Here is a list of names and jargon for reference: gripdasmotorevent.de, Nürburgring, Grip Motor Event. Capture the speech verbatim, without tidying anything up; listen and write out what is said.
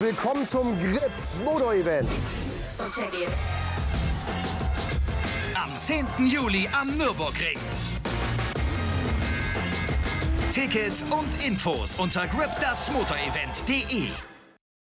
Willkommen zum Grip Motor Event. Am zehnten Juli am Nürburgring. Tickets und Infos unter grip das motor event punkt de.